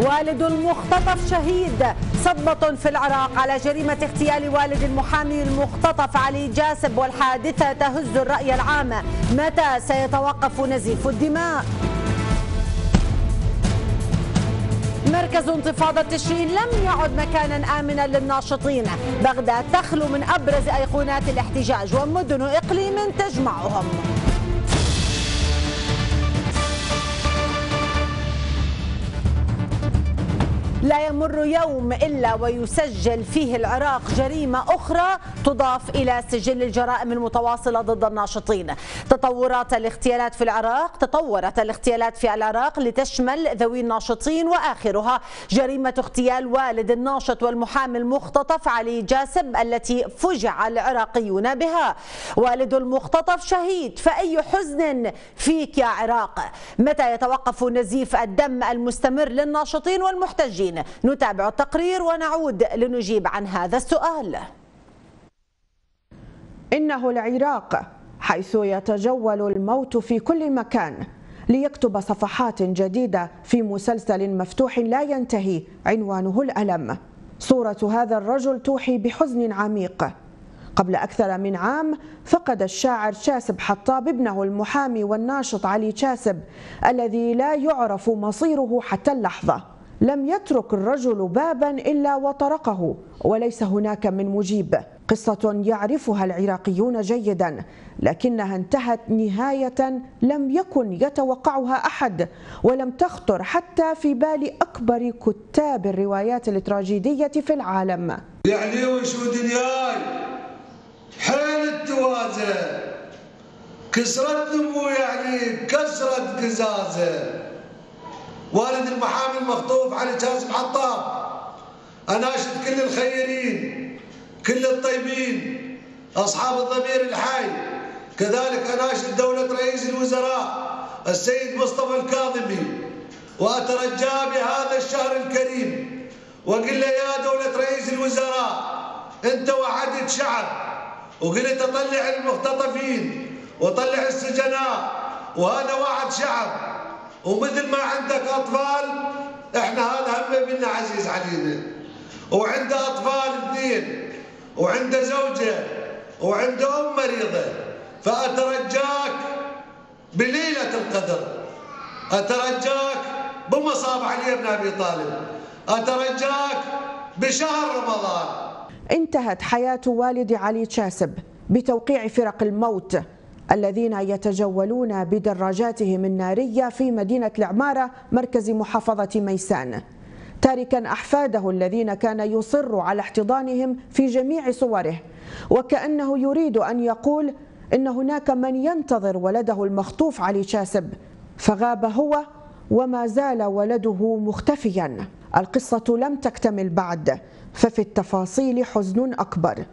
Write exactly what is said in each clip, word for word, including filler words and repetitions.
والد المختطف شهيد، صدمة في العراق على جريمة اغتيال والد المحامي المختطف علي جاسب، والحادثة تهز الرأي العام. متى سيتوقف نزيف الدماء؟ مركز انتفاضة تشرين لم يعد مكانا آمنا للناشطين. بغداد تخلو من أبرز أيقونات الاحتجاج ومدن وإقليم تجمعهم. لا يمر يوم إلا ويسجل فيه العراق جريمة أخرى تضاف إلى سجل الجرائم المتواصلة ضد الناشطين. تطورات الاغتيالات في العراق تطورت الاغتيالات في العراق لتشمل ذوي الناشطين، وآخرها جريمة اغتيال والد الناشط والمحامي المختطف علي جاسب التي فجع العراقيون بها. والد المختطف شهيد، فأي حزن فيك يا عراق. متى يتوقف نزيف الدم المستمر للناشطين والمحتجين؟ نتابع التقرير ونعود لنجيب عن هذا السؤال. إنه العراق حيث يتجول الموت في كل مكان ليكتب صفحات جديدة في مسلسل مفتوح لا ينتهي عنوانه الألم. صورة هذا الرجل توحي بحزن عميق. قبل أكثر من عام فقد الشاعر جاسب حطاب ابنه المحامي والناشط علي جاسب الذي لا يعرف مصيره حتى اللحظة. لم يترك الرجل بابا إلا وطرقه، وليس هناك من مجيب. قصة يعرفها العراقيون جيدا، لكنها انتهت نهاية لم يكن يتوقعها أحد، ولم تخطر حتى في بال أكبر كتاب الروايات التراجيدية في العالم. يعني وشو دنياي حيل التوازن كسرت نمو، يعني كسرت قزازة. والد المحامي المخطوف علي جاسب حطاب، اناشد كل الخيرين كل الطيبين اصحاب الضمير الحي، كذلك اناشد دوله رئيس الوزراء السيد مصطفى الكاظمي، واترجى بهذا الشهر الكريم واقول له يا دوله رئيس الوزراء، انت وعدت شعب وقلت اطلع المختطفين وطلع السجناء، وهذا وعد شعب، ومثل ما عندك أطفال إحنا هذا هم منا عزيز علينا، وعنده أطفال اثنين وعنده زوجة وعنده أم مريضة، فأترجاك بليلة القدر، أترجاك بمصاب علي بن أبي طالب، أترجاك بشهر رمضان. انتهت حياة والد علي جاسب بتوقيع فرق الموت الذين يتجولون بدراجاتهم النارية في مدينة العمارة مركز محافظة ميسان، تاركا أحفاده الذين كان يصر على احتضانهم في جميع صوره، وكأنه يريد أن يقول إن هناك من ينتظر ولده المخطوف علي جاسب، فغاب هو وما زال ولده مختفيا. القصة لم تكتمل بعد، ففي التفاصيل حزن أكبر.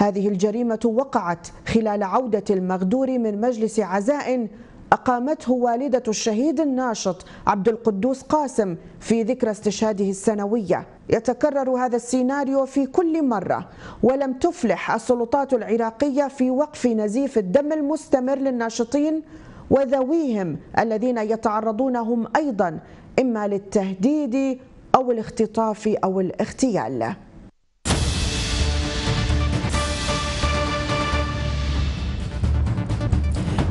هذه الجريمة وقعت خلال عودة المغدور من مجلس عزاء أقامته والدة الشهيد الناشط عبد القدوس قاسم في ذكرى استشهاده السنوية. يتكرر هذا السيناريو في كل مرة، ولم تفلح السلطات العراقية في وقف نزيف الدم المستمر للناشطين وذويهم الذين يتعرضون هم أيضا إما للتهديد أو الاختطاف أو الاغتيال.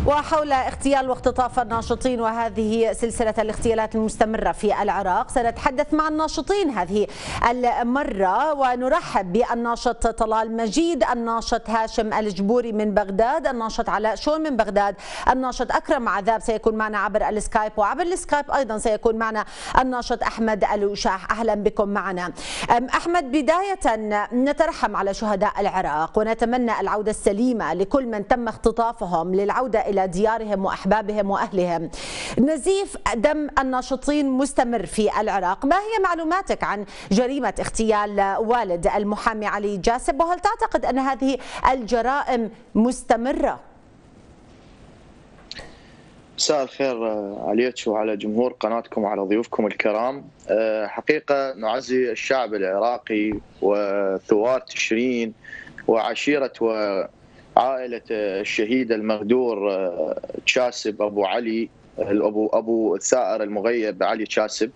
وحول اغتيال واختطاف الناشطين وهذه سلسلة الاغتيالات المستمرة في العراق سنتحدث مع الناشطين هذه المرة، ونرحب بالناشط طلال مجيد، الناشط هاشم الجبوري من بغداد، الناشط علاء شون من بغداد، الناشط أكرم عذاب سيكون معنا عبر السكايب، وعبر السكايب أيضا سيكون معنا الناشط أحمد الوشاح. أهلا بكم معنا. أحمد، بداية نترحم على شهداء العراق ونتمنى العودة السليمة لكل من تم اختطافهم للعودة إلى ديارهم وأحبابهم وأهلهم. نزيف دم الناشطين مستمر في العراق، ما هي معلوماتك عن جريمة اغتيال والد المحامي علي جاسب، وهل تعتقد أن هذه الجرائم مستمرة؟ مساء الخير عليك وعلى جمهور قناتكم وعلى ضيوفكم الكرام. حقيقة نعزي الشعب العراقي وثوار تشرين وعشيرة و عائلة الشهيد المغدور جاسب أبو علي، أبو أبو الثائر المغيب علي جاسب،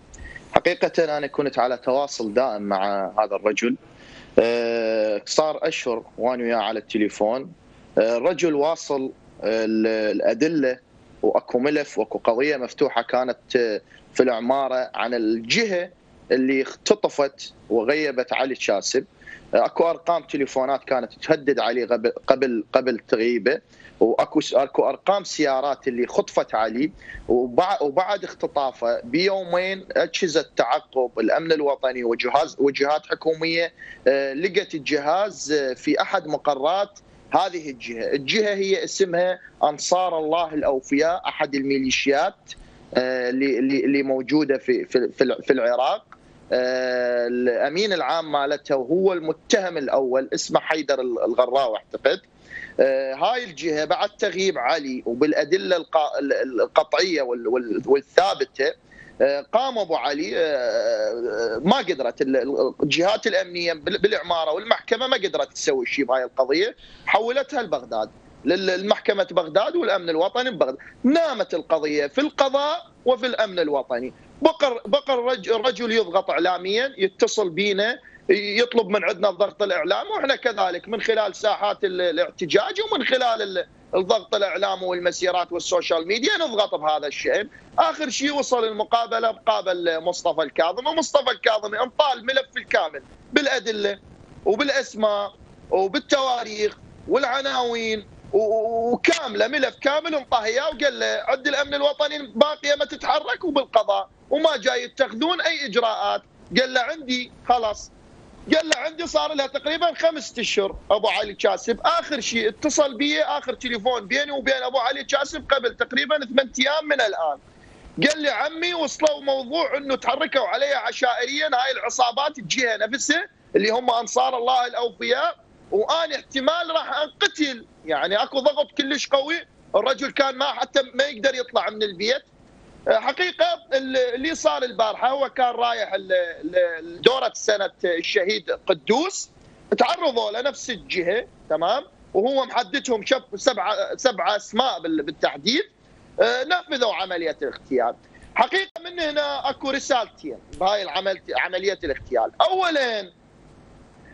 حقيقة أنا كنت على تواصل دائم مع هذا الرجل، صار أشهر وأنا وياه على التليفون. الرجل واصل الأدلة وأكو ملف وأكو قضية مفتوحة كانت في العمارة عن الجهة اللي اختطفت وغيبت علي جاسب. اكو ارقام تليفونات كانت تهدد علي قبل قبل تغييبه، واكو اكو ارقام سيارات اللي خطفت علي، وبعد اختطافه بيومين اجهزه تعقب الامن الوطني وجهاز وجهات حكوميه لقت الجهاز في احد مقرات هذه الجهه، الجهه هي اسمها انصار الله الاوفياء، احد الميليشيات اللي اللي موجوده في في في العراق. الامين العام مالته هو المتهم الاول اسمه حيدر الغراو اعتقد. هاي الجهه بعد تغييب علي وبالادله القطعيه والثابته قام ابو علي، ما قدرت الجهات الامنيه بالعماره والمحكمه ما قدرت تسوي شيء بهاي القضيه، حولتها لبغداد، للمحكمة بغداد والأمن الوطني ببغداد. نامت القضية في القضاء وفي الأمن الوطني. بقر بقر الرجل يضغط إعلاميا، يتصل بينا يطلب من عندنا الضغط الإعلامي، وإحنا كذلك من خلال ساحات الاحتجاج ومن خلال الضغط الإعلامي والمسيرات والسوشيال ميديا نضغط بهذا الشأن. آخر شيء وصل المقابلة بقابل مصطفى الكاظمي، ومصطفى الكاظمي انطال الملف الكامل بالأدلة وبالأسماء وبالتواريخ والعناوين وكامله، ملف كامل انطهياه، وقال له عد الامن الوطني باقيه ما تتحرك وبالقضاء وما جاي تاخذون اي اجراءات. قال له عندي خلاص، قال له عندي. صار لها تقريبا خمسة اشهر ابو علي جاسب اخر شيء اتصل بي، اخر تليفون بيني وبين ابو علي جاسب قبل تقريبا ثمانية ايام من الان، قال لي عمي وصلوا موضوع انه تحركوا علي عشائريا هاي العصابات، الجهه نفسها اللي هم انصار الله الاوفياء، وأنا احتمال راح انقتل. يعني اكو ضغط كلش قوي، الرجل كان ما حتى ما يقدر يطلع من البيت. حقيقه اللي صار البارحه هو كان رايح لدوره سنه الشهيد قدوس، تعرضوا لنفس الجهه تمام، وهو محددهم، شاف سبعه سبعه اسماء بالتحديد، نفذوا عمليه الاغتيال. حقيقه من هنا اكو رسالتين بهاي عمليه الاغتيال. اولا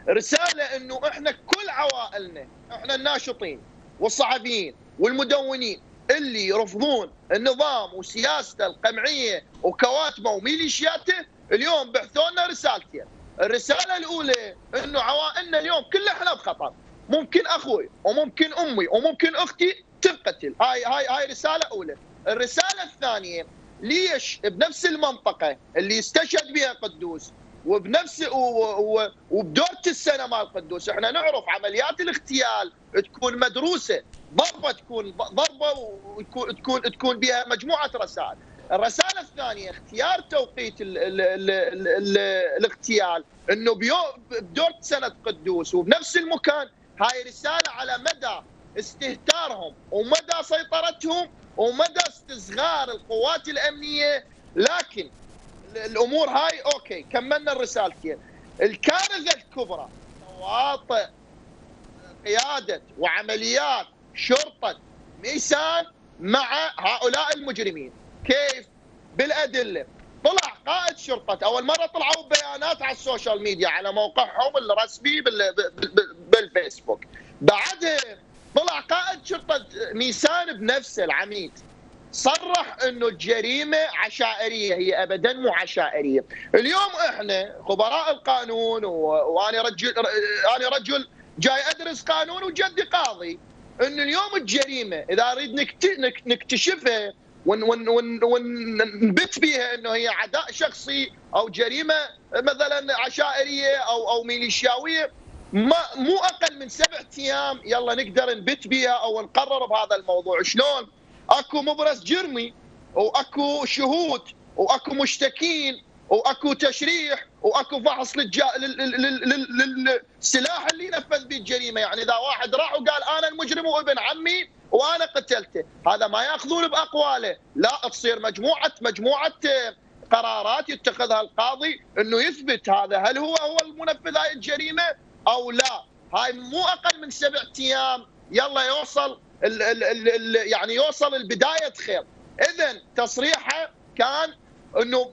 رسالة انه احنا كل عوائلنا، احنا الناشطين والصحفيين والمدونين اللي يرفضون النظام وسياسته القمعية وكواتمه وميليشياته، اليوم بعثوا لنا رسالتين. الرسالة الأولى انه عوائلنا اليوم كلنا احنا بخطر، ممكن اخوي وممكن امي وممكن اختي تنقتل، هاي هاي هاي رسالة أولى. الرسالة الثانية، ليش بنفس المنطقة اللي استشهد بها قدوس وبنفس وبدورة السنة مال قدوس، احنا نعرف عمليات الاغتيال تكون مدروسة، ضربة تكون ضربة وتكون تكون بها مجموعة رسائل. الرسالة الثانية، اختيار توقيت ال ال ال ال ال الاغتيال انه بدورة سنة قدوس وبنفس المكان، هاي رسالة على مدى استهتارهم ومدى سيطرتهم ومدى استصغار القوات الأمنية. لكن الامور هاي اوكي، كملنا الرسالتين. الكارثه الكبرى مواطئ قياده وعمليات شرطه ميسان مع هؤلاء المجرمين. كيف؟ بالادله. طلع قائد شرطه، اول مره طلعوا بيانات على السوشيال ميديا على موقعهم الرسمي بالفيسبوك، بعدها طلع قائد شرطه ميسان بنفسه العميد صرح انه الجريمه عشائريه، هي ابدا مو عشائريه. اليوم احنا خبراء القانون و... وانا رجل انا رجل جاي ادرس قانون وجدي قاضي، انه اليوم الجريمه اذا اريد نكت... نكتشفها ون... ون... ون... ونبت بيها انه هي عداء شخصي او جريمه مثلا عشائريه او او ميليشياويه، ما مو اقل من سبع ايام يلا نقدر نبت بيها او نقرر بهذا الموضوع. شلون؟ اكو مبرز جرمي واكو شهود واكو مشتكين واكو تشريح واكو فحص للسلاح اللي نفذ به الجريمه. يعني اذا واحد راح وقال انا المجرم وابن عمي وانا قتلته، هذا ما ياخذون باقواله، لا تصير مجموعه مجموعه قرارات يتخذها القاضي انه يثبت هذا هل هو هو المنفذ هاي الجريمه او لا. هاي مو اقل من سبع ايام يلا يوصل ال ال ال يعني يوصل البداية خير. إذن تصريحه كان انه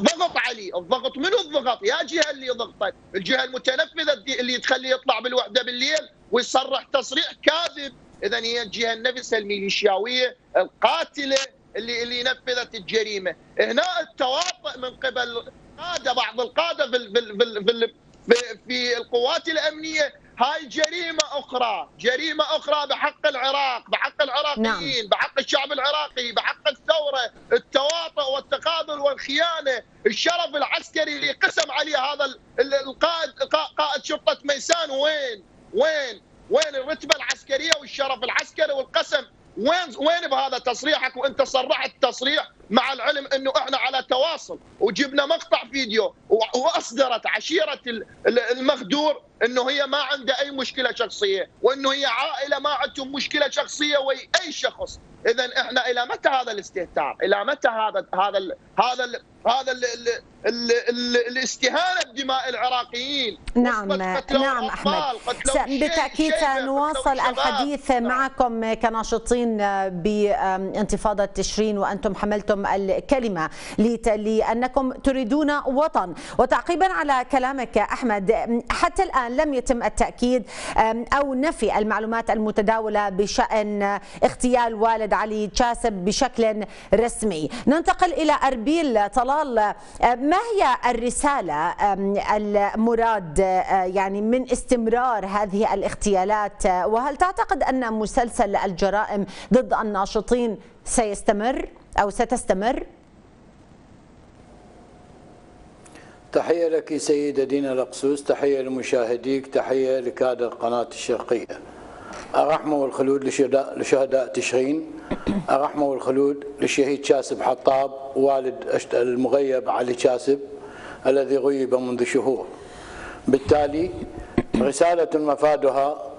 ضغط عليه، الضغط منو الضغط؟ يا جهه اللي ضغطت، الجهه المتنفذه اللي تخليه يطلع بالوحده بالليل ويصرح تصريح كاذب، اذا هي الجهه نفسها الميليشياويه القاتله اللي اللي نفذت الجريمه، هنا التواطؤ من قبل قاده بعض القاده في في في القوات الامنيه. هاي جريمه اخرى، جريمه اخرى بحق العراق، بحق العراقيين، نعم. بحق الشعب العراقي، بحق الثوره، التواطؤ والتقاذل والخيانه، الشرف العسكري اللي قسم عليه هذا القائد قائد شرطه ميسان وين؟ وين؟ وين الرتبه العسكريه والشرف العسكري والقسم؟ وين وين بهذا تصريحك؟ وانت صرحت تصريح مع العلم انه احنا على تواصل وجبنا مقطع فيديو واصدرت عشيره المخدور انه هي ما عندها اي مشكله شخصيه وانه هي عائله ما عندهم مشكله شخصيه ويا اي شخص، اذا احنا الى متى هذا الاستهتار؟ الى متى هذا هذا ال هذا ال هذا ال ال ال ال الاستهانه بدماء العراقيين؟ نعم نعم احمد، بالتاكيد سنواصل الحديث معكم كناشطين بانتفاضه تشرين وانتم حملتم الكلمه لانكم تريدون وطن. وتعقيبا على كلامك احمد، حتى الان لم يتم التأكيد أو نفي المعلومات المتداولة بشأن اغتيال والد علي جاسب بشكل رسمي. ننتقل إلى أربيل. طلال، ما هي الرسالة المراد يعني من استمرار هذه الاغتيالات، وهل تعتقد أن مسلسل الجرائم ضد الناشطين سيستمر أو ستستمر؟ تحية لك سيدة دينا الأقسوس، تحية لمشاهديك، تحية لكادر قناة الشرقية. الرحمة والخلود لشهداء تشرين، الرحمة والخلود للشهيد جاسب حطاب والد المغيب علي جاسب الذي غيب منذ شهور. بالتالي رسالة مفادها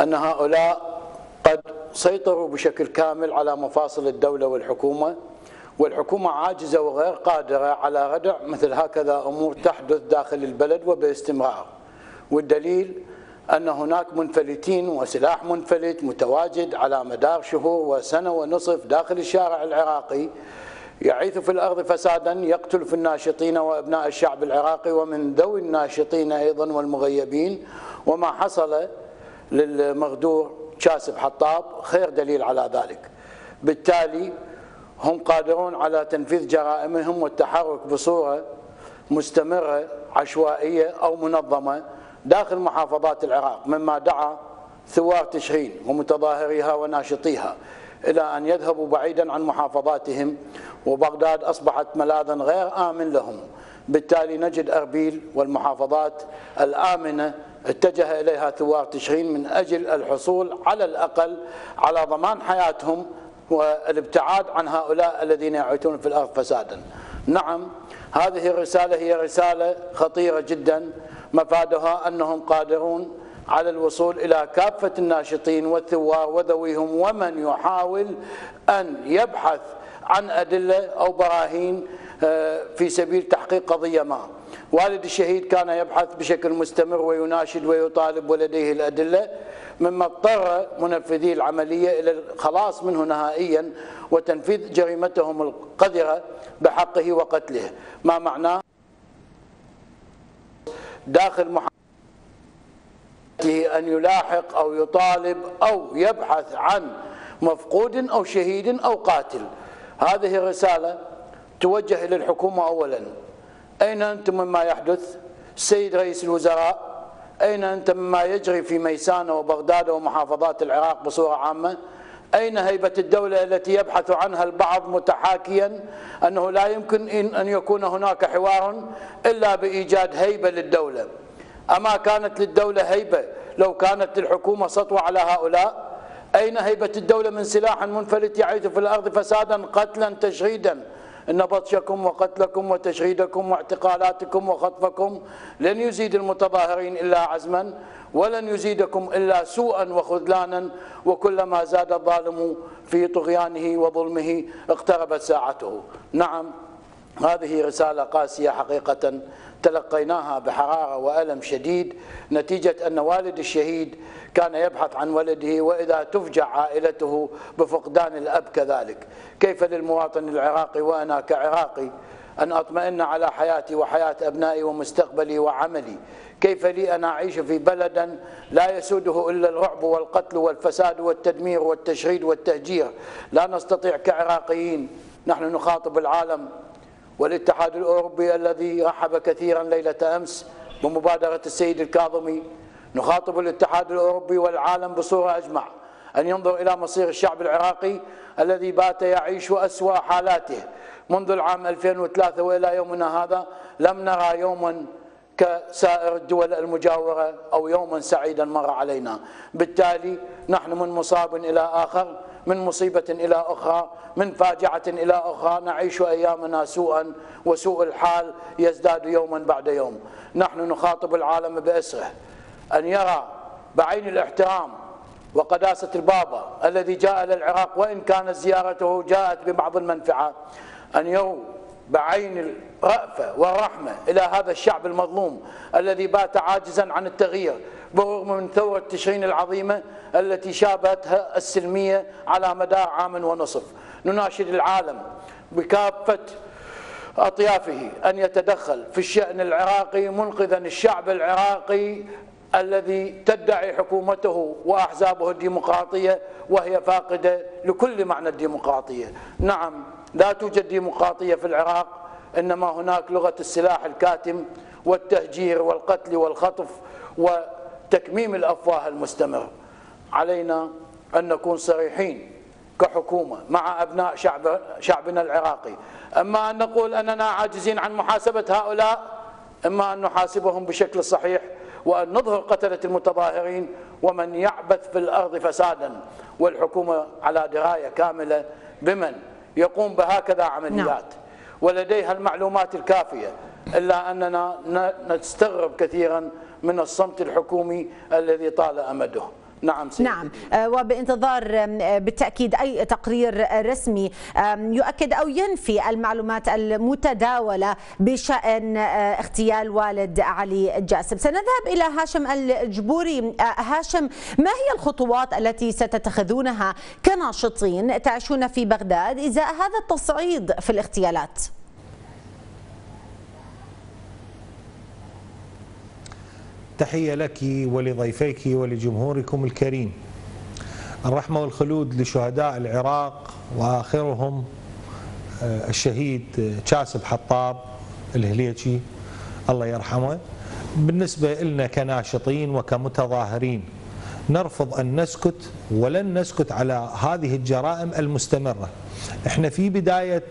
أن هؤلاء قد سيطروا بشكل كامل على مفاصل الدولة والحكومة، والحكومة عاجزة وغير قادرة على ردع مثل هكذا أمور تحدث داخل البلد وباستمرار. والدليل أن هناك منفلتين وسلاح منفلت متواجد على مدار شهور وسنة ونصف داخل الشارع العراقي، يعيث في الأرض فسادا، يقتل في الناشطين وأبناء الشعب العراقي ومن ذوي الناشطين أيضا والمغيبين. وما حصل للمغدور جاسب حطاب خير دليل على ذلك. بالتالي هم قادرون على تنفيذ جرائمهم والتحرك بصورة مستمرة عشوائية أو منظمة داخل محافظات العراق، مما دعا ثوار تشرين ومتظاهريها وناشطيها إلى أن يذهبوا بعيدا عن محافظاتهم، وبغداد أصبحت ملاذا غير آمن لهم. بالتالي نجد أربيل والمحافظات الآمنة اتجه إليها ثوار تشرين من أجل الحصول على الأقل على ضمان حياتهم والابتعاد عن هؤلاء الذين يعيثون في الأرض فسادا. نعم، هذه الرسالة هي رسالة خطيرة جدا، مفادها أنهم قادرون على الوصول إلى كافة الناشطين والثوار وذويهم ومن يحاول أن يبحث عن أدلة أو براهين في سبيل تحقيق قضية ما. والد الشهيد كان يبحث بشكل مستمر ويناشد ويطالب ولديه الأدلة، مما اضطر منفذي العملية إلى الخلاص منه نهائيا وتنفيذ جريمتهم القذرة بحقه وقتله، ما معناه داخل محاولته أن يلاحق أو يطالب أو يبحث عن مفقود أو شهيد أو قاتل. هذه الرسالة توجه إلى الحكومة أولا، أين أنتم مما يحدث؟ السيد رئيس الوزراء، أين أنت مما يجري في ميسانة وبغداد ومحافظات العراق بصورة عامة؟ أين هيبة الدولة التي يبحث عنها البعض متحاكيا أنه لا يمكن أن يكون هناك حوار إلا بإيجاد هيبة للدولة؟ أما كانت للدولة هيبة لو كانت الحكومة سطوة على هؤلاء؟ أين هيبة الدولة من سلاح منفلت يعيث في الأرض فسادا، قتلا، تشريدا؟ إن بطشكم وقتلكم وتشريدكم واعتقالاتكم وخطفكم لن يزيد المتظاهرين إلا عزما، ولن يزيدكم إلا سوءا وخذلانا، وكلما زاد الظالم في طغيانه وظلمه اقتربت ساعته. نعم، هذه رسالة قاسية حقيقة، تلقيناها بحرارة وألم شديد، نتيجة أن والد الشهيد كان يبحث عن ولده وإذا تفجع عائلته بفقدان الأب كذلك. كيف للمواطن العراقي وأنا كعراقي أن أطمئن على حياتي وحياة أبنائي ومستقبلي وعملي. كيف لي أن أعيش في بلدا لا يسوده إلا الرعب والقتل والفساد والتدمير والتشريد والتهجير؟ لا نستطيع كعراقيين نحن نخاطب العالم والاتحاد الأوروبي الذي رحب كثيرا ليلة أمس بمبادرة السيد الكاظمي. نخاطب الاتحاد الأوروبي والعالم بصورة أجمع أن ينظر إلى مصير الشعب العراقي الذي بات يعيش أسوأ حالاته منذ العام ألفين وثلاثة وإلى يومنا هذا. لم نرى يوما كسائر الدول المجاورة أو يوما سعيدا مر علينا. بالتالي نحن من مصاب إلى آخر، من مصيبة إلى أخرى، من فاجعة إلى أخرى، نعيش أيامنا سوءا وسوء الحال يزداد يوما بعد يوم. نحن نخاطب العالم بأسره أن يرى بعين الاحترام وقداسة البابا الذي جاء للعراق وإن كانت زيارته جاءت ببعض المنفعة، أن يروا بعين الرأفة والرحمة إلى هذا الشعب المظلوم الذي بات عاجزا عن التغيير بالرغم من ثورة تشرين العظيمة التي شابهتها السلمية على مدار عام ونصف. نناشد العالم بكافة أطيافه أن يتدخل في الشأن العراقي منقذا الشعب العراقي الذي تدعي حكومته وأحزابه الديمقراطية وهي فاقدة لكل معنى الديمقراطية. نعم لا توجد ديمقراطية في العراق، إنما هناك لغة السلاح الكاتم والتهجير والقتل والخطف وتكميم الأفواه المستمر. علينا أن نكون صريحين كحكومة مع أبناء شعب شعبنا العراقي. أما أن نقول أننا عاجزين عن محاسبة هؤلاء، إما أن نحاسبهم بشكل صحيح وأن نظهر قتلة المتظاهرين ومن يعبث في الأرض فسادا، والحكومة على دراية كاملة بمن يقوم بهكذا عمليات نعم. ولديها المعلومات الكافية. إلا أننا نستغرب كثيرا من الصمت الحكومي الذي طال أمده. نعم سيدي. نعم، وبانتظار بالتأكيد أي تقرير رسمي يؤكد أو ينفي المعلومات المتداولة بشأن اغتيال والد علي جاسب. سنذهب إلى هاشم الجبوري. هاشم، ما هي الخطوات التي ستتخذونها كناشطين تعيشون في بغداد إزاء هذا التصعيد في الاغتيالات؟ تحية لك ولضيفيك ولجمهوركم الكريم. الرحمة والخلود لشهداء العراق وآخرهم الشهيد جاسب حطاب الهليجي الله يرحمه. بالنسبة لنا كناشطين وكمتظاهرين نرفض أن نسكت ولن نسكت على هذه الجرائم المستمرة. احنا في بداية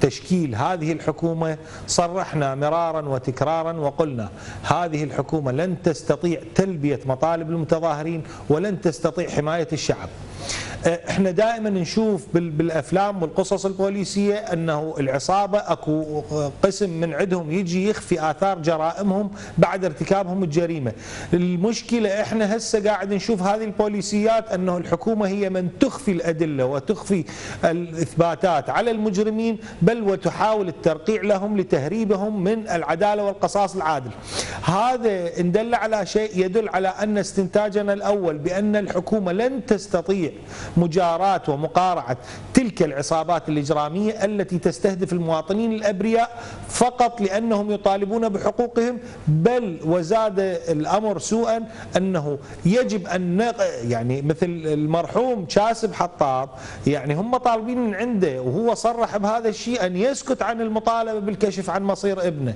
تشكيل هذه الحكومة صرحنا مرارا وتكرارا وقلنا هذه الحكومة لن تستطيع تلبية مطالب المتظاهرين ولن تستطيع حماية الشعب. احنا دائما نشوف بالافلام والقصص البوليسيه انه العصابه اكو قسم من عندهم يجي يخفي اثار جرائمهم بعد ارتكابهم الجريمه. المشكله احنا هسه قاعد نشوف هذه البوليسيات انه الحكومه هي من تخفي الادله وتخفي الاثباتات على المجرمين، بل وتحاول الترقيع لهم لتهريبهم من العداله والقصاص العادل. هذا ان دل على شيء يدل على ان استنتاجنا الاول بان الحكومه لن تستطيع مجاراة ومقارعة تلك العصابات الإجرامية التي تستهدف المواطنين الأبرياء فقط لأنهم يطالبون بحقوقهم، بل وزاد الأمر سوءا أنه يجب أن يعني مثل المرحوم جاسب حطاب، يعني هم طالبين من عنده وهو صرح بهذا الشيء أن يسكت عن المطالبة بالكشف عن مصير ابنه.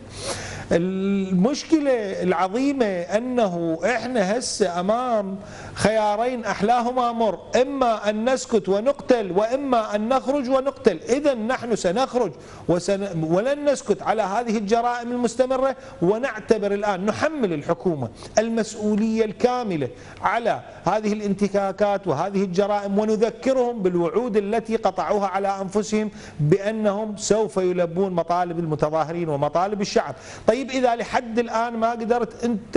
المشكلة العظيمة أنه إحنا هسه أمام خيارين أحلاهما مر، إما أن نسكت ونقتل وإما أن نخرج ونقتل. إذا نحن سنخرج وسن... ولن نسكت على هذه الجرائم المستمرة، ونعتبر الآن نحمل الحكومة المسؤولية الكاملة على هذه الانتكاكات وهذه الجرائم، ونذكرهم بالوعود التي قطعوها على أنفسهم بأنهم سوف يلبون مطالب المتظاهرين ومطالب الشعب. طيب إذا لحد الآن ما قدرت أنت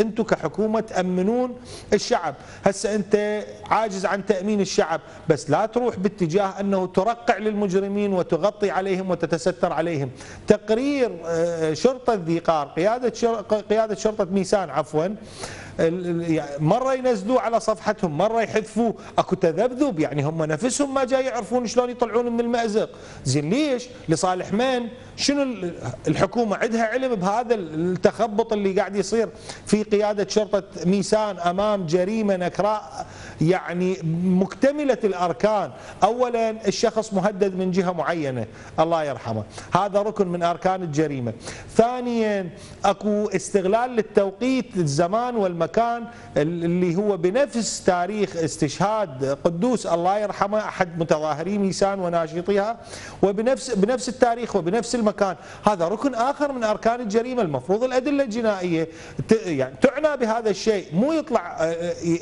أنتم كحكومة تأمنون الشعب، هسه أنت عاجز عن تأمين الشعب، بس لا تروح باتجاه أنه ترقع للمجرمين وتغطي عليهم وتتستر عليهم. تقرير شرطة ذي قار، قيادة قيادة شرطة ميسان عفوا، مره ينزلوه على صفحتهم، مره يحذفوه، اكو تذبذب. يعني هم نفسهم ما جاي يعرفون شلون يطلعون من المأزق. زين ليش؟ لصالح من؟ شنو الحكومه عندها علم بهذا التخبط اللي قاعد يصير في قياده شرطه ميسان امام جريمه نكراء يعني مكتمله الاركان. اولا الشخص مهدد من جهه معينه الله يرحمه، هذا ركن من اركان الجريمه. ثانيا اكو استغلال للتوقيت الزمان والمكان اللي هو بنفس تاريخ استشهاد قدوس الله يرحمه احد متظاهري ميسان وناشطيها، وبنفس بنفس التاريخ وبنفس المكان. هذا ركن اخر من اركان الجريمه. المفروض الادله الجنائيه يعني تعنى بهذا الشيء، مو يطلع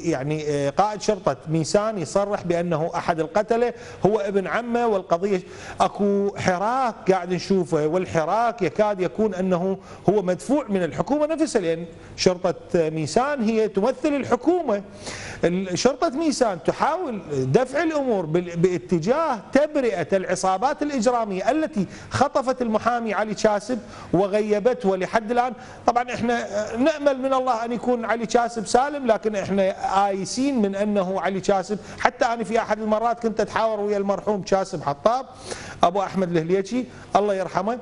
يعني قائد شرطه ميسان يصرح بانه احد القتله هو ابن عمه والقضيه. اكو حراك قاعد نشوفه، والحراك يكاد يكون انه هو مدفوع من الحكومه نفسها، لان شرطه ميسان هي تمثل الحكومه. شرطه ميسان تحاول دفع الامور باتجاه تبرئه العصابات الاجراميه التي خطفت المحامي علي جاسب وغيبته لحد الان. طبعا احنا نامل من الله ان يكون علي جاسب سالم، لكن احنا آيسين من انه علي جاسب. حتى انا في احد المرات كنت اتحاور ويا المرحوم جاسب حطاب ابو احمد الهليجي الله يرحمه،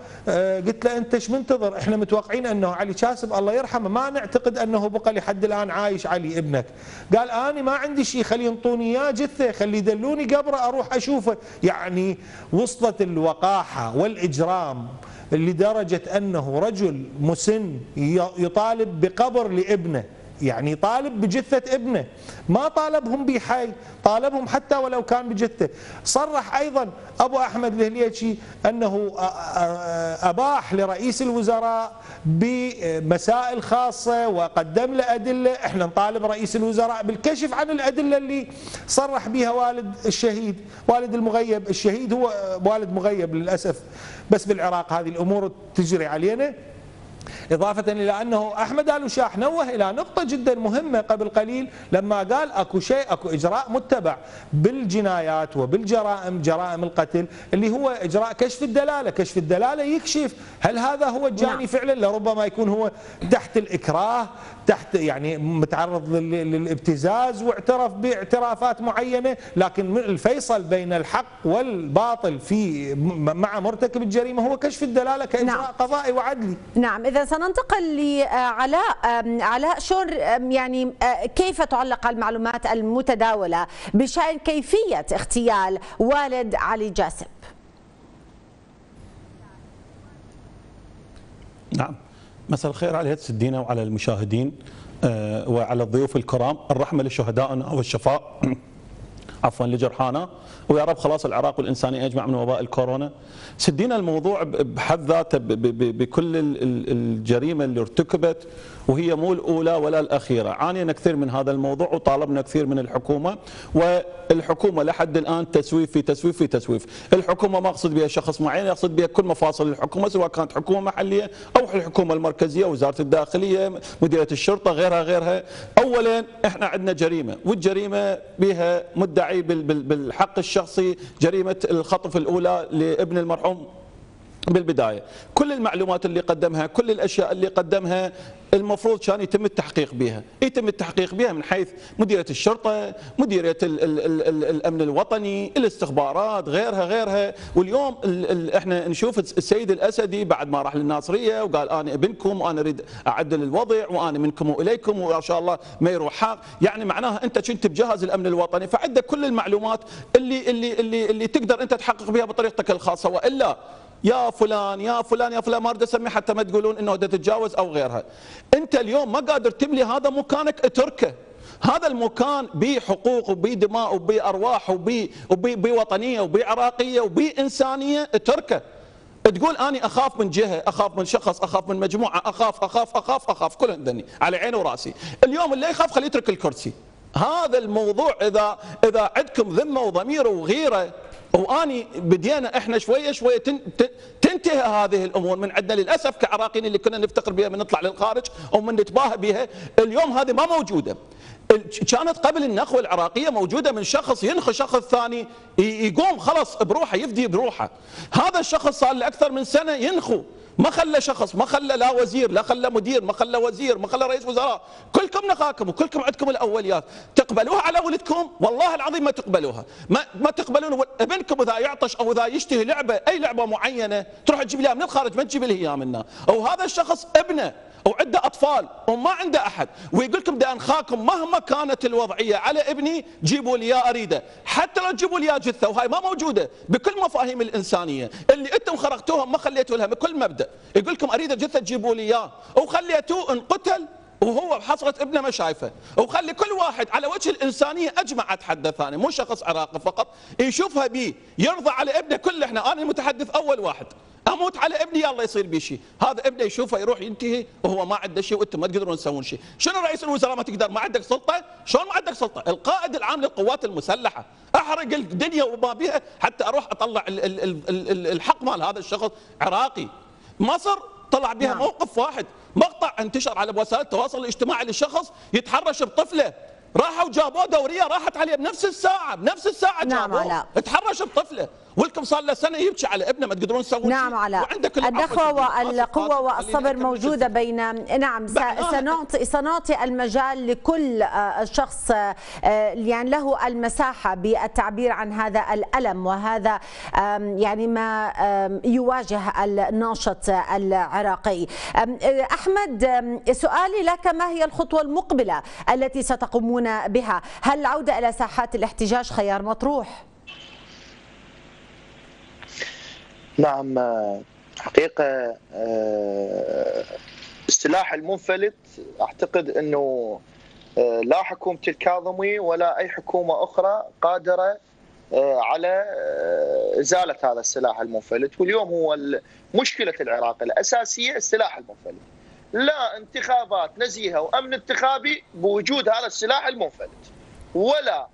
قلت له انت ايش منتظر؟ احنا متوقعين انه علي جاسب الله يرحمه ما نعتقد انه بقى لحد الان عايش علي ابنك. قال انا ما عندي شيء، خلي ينطوني اياه جثه، خلي يدلوني قبره اروح اشوفه. يعني وصلت الوقاحه والاجرام لدرجه انه رجل مسن يطالب بقبر لابنه، يعني طالب بجثة ابنه، ما طالبهم بحي، طالبهم حتى ولو كان بجثة. صرح أيضا أبو أحمد الهليجي أنه أباح لرئيس الوزراء بمسائل خاصة وقدم له أدلة. احنا نطالب رئيس الوزراء بالكشف عن الأدلة اللي صرح بها والد الشهيد، والد المغيب. الشهيد هو والد مغيب للأسف، بس بالعراق هذه الأمور تجري علينا. إضافة إلى أنه أحمد الوشاح نوه إلى نقطة جدا مهمة قبل قليل لما قال أكو شيء، أكو إجراء متبع بالجنايات وبالجرائم، جرائم القتل، اللي هو إجراء كشف الدلالة. كشف الدلالة يكشف هل هذا هو الجاني فعلا، لربما يكون هو تحت الإكراه، تحت يعني متعرض للابتزاز واعترف باعترافات معينة. لكن الفيصل بين الحق والباطل في مع مرتكب الجريمة هو كشف الدلالة كإجراء نعم. قضائي وعدلي. نعم. إذا سننتقل لعلاء، علاء شون، يعني كيف تعلق المعلومات المتداولة بشأن كيفية اغتيال والد علي جاسب؟ نعم، مساء الخير على هيئة الدينة وعلى المشاهدين وعلى الضيوف الكرام. الرحمة لشهدائنا والشفاء عفوا لجرحانا، ويا رب خلاص العراق والإنسانية أجمع من وباء الكورونا. سدينا الموضوع بحد ذاته بكل الجريمة اللي ارتكبت، وهي مو الأولى ولا الأخيرة. عانينا كثير من هذا الموضوع وطالبنا كثير من الحكومة، والحكومة لحد الآن تسويف في تسويف في تسويف. الحكومة ما أقصد بها شخص معين، أقصد بها كل مفاصل الحكومة، سواء كانت حكومة محلية أو الحكومة المركزية، وزارة الداخلية، مديرية الشرطة، غيرها غيرها. أولا إحنا عندنا جريمة، والجريمة بها مدعي بالحق الشخصي، جريمة الخطف الأولى لابن المرحوم. بالبداية كل المعلومات اللي قدمها، كل الأشياء اللي قدمها المفروض كان يتم التحقيق بها، يتم التحقيق بها من حيث مديرية الشرطة، مديرية ال ال ال الأمن الوطني، الاستخبارات، غيرها غيرها. واليوم ال ال احنا نشوف السيد الأسدي بعد ما راح للناصرية وقال أنا ابنكم وأنا أريد أعدل الوضع وأنا منكم وإليكم وإن شاء الله ما يروح حق. يعني معناها أنت كنت بجهاز الأمن الوطني، فعندك كل المعلومات اللي اللي اللي اللي تقدر أنت تحقق بها بطريقتك الخاصة. وإلا يا فلان يا فلان يا فلان ما اريد اسميه حتى ما تقولون انه دا تتجاوز او غيرها. انت اليوم ما قادر تملي هذا مكانك، اتركه. هذا المكان به حقوق وبه دماء وبه ارواح وبه وطنيه وبه عراقيه وبه انسانيه، اتركه. تقول أنا أخاف من جهة، أخاف من شخص، أخاف من مجموعة، أخاف أخاف أخاف أخاف، كلهم ذني على عيني وراسي. اليوم اللي يخاف خليه يترك الكرسي. هذا الموضوع إذا إذا عندكم ذمة وضمير وغيرة، واني بدينا احنا شويه شويه تنتهي هذه الامور من عندنا للاسف كعراقيين اللي كنا نفتقر بها من نطلع للخارج او من نتباهى بها. اليوم هذه ما موجوده. كانت قبل النخوه العراقيه موجوده، من شخص ينخي شخص ثاني يقوم خلاص بروحه، يفدي بروحه. هذا الشخص صار له اكثر من سنه ينخو، ما خلى شخص، ما خلى لا وزير، لا خلى مدير، ما خلى وزير، ما خلى رئيس وزراء، كلكم نخاكم وكلكم عندكم الاوليات، تقبلوها على ولدكم؟ والله العظيم ما تقبلوها، ما ما تقبلون ابنكم اذا يعطش او اذا يشتهي لعبه، اي لعبه معينه، تروح تجيب لها من الخارج، ما تجيب لها اياها منا، او هذا الشخص ابنه او عنده اطفال وما عنده احد، ويقول لكم بدي انخاكم مهما كانت الوضعيه على ابني، جيبوا لي اياه اريده، حتى لو تجيبوا لي اياه جثه، وهاي ما موجوده بكل مفاهيم الانسانيه، اللي انتم خرقتوها ما خليتوا لها بكل مبدا، يقول لكم اريد جثه تجيبوا لي اياه، وخليتوه انقتل وهو بحصرة ابنه ما شايفه، وخلي كل واحد على وجه الانسانيه اجمع اتحدى ثاني، مو شخص عراقي فقط، يشوفها بيه، يرضى على ابنه كله، احنا انا المتحدث اول واحد. اموت على ابني يلا يصير بي شيء، هذا ابنه يشوفه يروح ينتهي وهو ما عنده شيء وانتم ما تقدرون تسوون شيء، شنو رئيس الوزراء ما تقدر ما عندك سلطه؟ شلون ما عندك سلطه؟ القائد العام للقوات المسلحه، احرق الدنيا وما بها حتى اروح اطلع الحق مال هذا الشخص عراقي. مصر طلع بها موقف واحد، مقطع انتشر على وسائل التواصل الاجتماعي للشخص يتحرش بطفله، راحوا جابوه دوريه راحت عليه بنفس الساعه، بنفس الساعه جابوه. نعم علاء. تحرش بطفله، ولكم صار له سنه يبكي على ابنه، ما تقدرون تسوون. نعم علاء. الدخوه والقوه والصبر موجوده بين. نعم سنعطي سنعطي المجال لكل شخص يعني له المساحه بالتعبير عن هذا الالم وهذا يعني ما يواجه الناشط العراقي. احمد سؤالي لك، ما هي الخطوه المقبله التي ستقومون بها؟ هل العودة إلى ساحات الاحتجاج خيار مطروح؟ نعم حقيقة السلاح المنفلت أعتقد أنه لا حكومة الكاظمي ولا أي حكومة أخرى قادرة على إزالة هذا السلاح المنفلت، واليوم هو مشكلة العراق الأساسية السلاح المنفلت. لا انتخابات نزيهه وامن انتخابي بوجود هذا السلاح المنفلت، ولا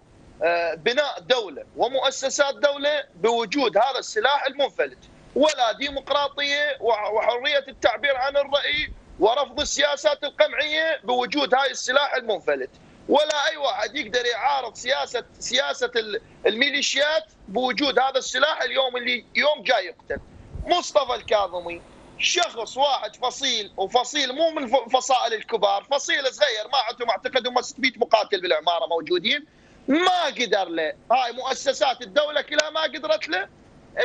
بناء دوله ومؤسسات دوله بوجود هذا السلاح المنفلت، ولا ديمقراطيه وحريه التعبير عن الراي ورفض السياسات القمعيه بوجود هاي السلاح المنفلت، ولا اي واحد يقدر يعارض سياسه سياسه الميليشيات بوجود هذا السلاح اليوم اللي يوم جاي يقتل. مصطفى الكاظمي شخص واحد فصيل، وفصيل مو من فصائل الكبار، فصيل صغير ما عندهم اعتقد هم ستمئة مقاتل بالعماره موجودين، ما قدر له، هاي مؤسسات الدوله كلها ما قدرت له.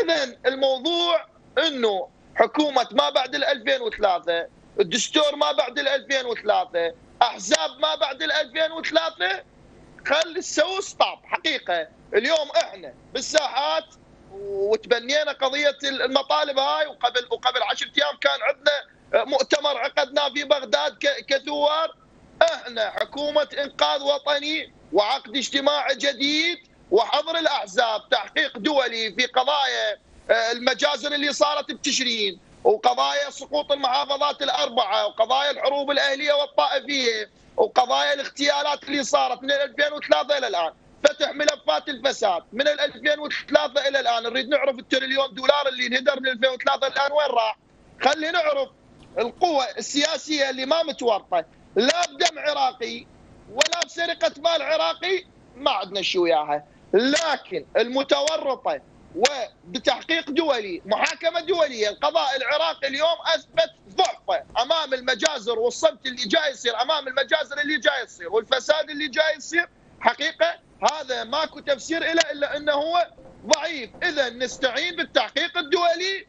اذا الموضوع انه حكومه ما بعد ال ألفين وثلاثة، الدستور ما بعد ال ألفين وثلاثة، احزاب ما بعد ال ألفين وثلاثة، خلي السوس طاب حقيقه. اليوم احنا بالساحات وتبنينا قضيه المطالب هاي، وقبل وقبل عشرة ايام كان عندنا مؤتمر عقدناه في بغداد كثوار. احنا حكومه انقاذ وطني وعقد اجتماعي جديد وحظر الاحزاب، تحقيق دولي في قضايا المجازر اللي صارت بتشرين، وقضايا سقوط المحافظات الاربعه، وقضايا الحروب الاهليه والطائفيه، وقضايا الاغتيالات اللي صارت من ألفين وثلاثة الى الان. فتح ملفات الفساد من ألفين وثلاثة الى الان، نريد نعرف التريليون دولار اللي انهدر من ألفين وثلاثة الان وين راح؟ خلي نعرف. القوى السياسيه اللي ما متورطه لا بدم عراقي ولا بسرقه مال عراقي ما عندنا شي وياها، لكن المتورطه وبتحقيق دولي، محاكمه دوليه، القضاء العراقي اليوم اثبت ضعفه امام المجازر والصمت اللي جاي يصير، امام المجازر اللي جاي يصير والفساد اللي جاي يصير، حقيقه هذا ماكو تفسير له الا انه هو ضعيف. اذا نستعين بالتحقيق الدولي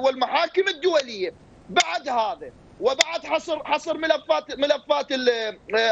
والمحاكم الدوليه بعد هذا، وبعد حصر حصر ملفات ملفات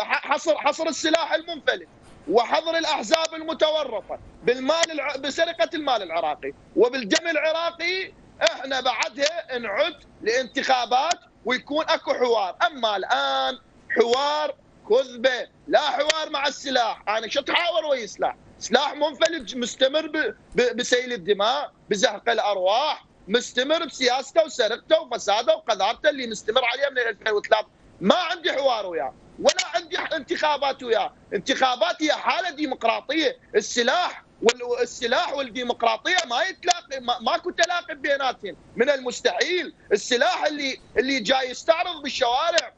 حصر حصر السلاح المنفلت، وحظر الاحزاب المتورطه بالمال بسرقه المال العراقي وبالدم العراقي. احنا بعدها نعد لانتخابات ويكون اكو حوار، اما الان حوار كذبه، لا حوار مع السلاح. انا يعني شو تحاور ويا سلاح؟ سلاح منفلت مستمر بسيل الدماء، بزهق الارواح، مستمر بسياسته وسرقته وفساده وقذارته اللي مستمر عليها من ألفين وثلاثة. ما عندي حوار وياه ولا عندي انتخابات وياه، انتخابات هي حاله ديمقراطيه، السلاح والسلاح والديمقراطيه ما يتلاقي، ماكو تلاقي بيناتهم، من المستحيل. السلاح اللي اللي جاي يستعرض بالشوارع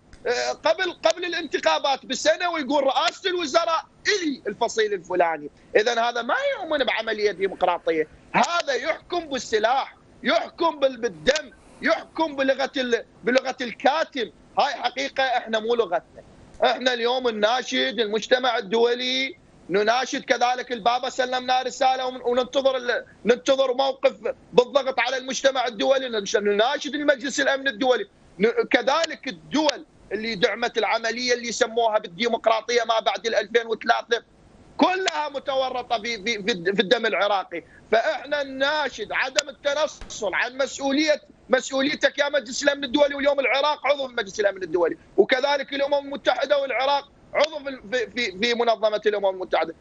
قبل قبل الانتخابات بسنه ويقول رئاسه الوزراء الي الفصيل الفلاني، اذا هذا ما يؤمن بعمليه ديمقراطيه، هذا يحكم بالسلاح، يحكم بالدم، يحكم بلغه ال... بلغه الكاتب. هاي حقيقه احنا مو لغتنا. احنا اليوم نناشد المجتمع الدولي، نناشد كذلك البابا سلمنا رساله، وننتظر ال... ننتظر موقف بالضغط على المجتمع الدولي، نناشد المجلس الامن الدولي، كذلك الدول اللي دعمت العمليه اللي سموها بالديمقراطيه ما بعد ألفين وثلاثة كلها متورطه في في في الدم العراقي. فاحنا نناشد عدم التنصل عن مسؤوليه مسؤوليتك يا مجلس الامن الدولي. واليوم العراق عضو في مجلس الامن الدولي، وكذلك الامم المتحده والعراق عضو في في في منظمه الامم المتحده.